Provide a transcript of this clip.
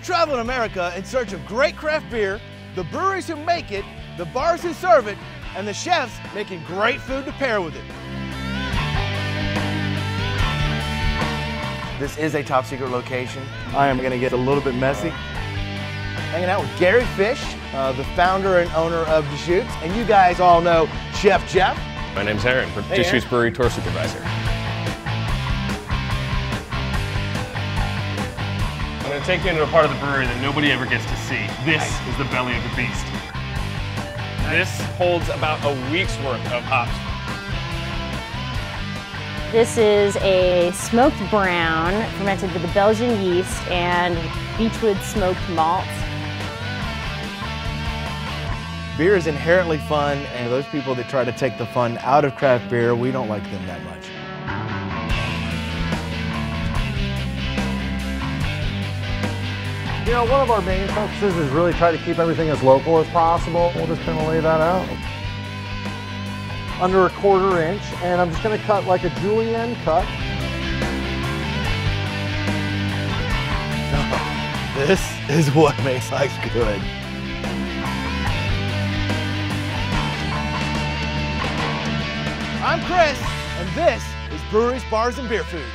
We're traveling America in search of great craft beer, the breweries who make it, the bars who serve it, and the chefs making great food to pair with it. This is a top secret location. I am gonna get a little bit messy. Hanging out with Gary Fish, the founder and owner of Deschutes, and you guys all know Chef Jeff. My name's Aaron, hey, Deschutes Brewery Tour Supervisor. I'm gonna take you into a part of the brewery that nobody ever gets to see. This is the belly of the beast. This holds about a week's worth of hops. This is a smoked brown fermented with the Belgian yeast and Beechwood smoked malt. Beer is inherently fun, and those people that try to take the fun out of craft beer, we don't like them that much. You know, one of our main focuses is really try to keep everything as local as possible. We'll just kind of lay that out. Under a 1/4 inch, and I'm just going to cut like a julienne cut. This is what makes life good. I'm Chris, and this is Breweries, Bars and Beer Food.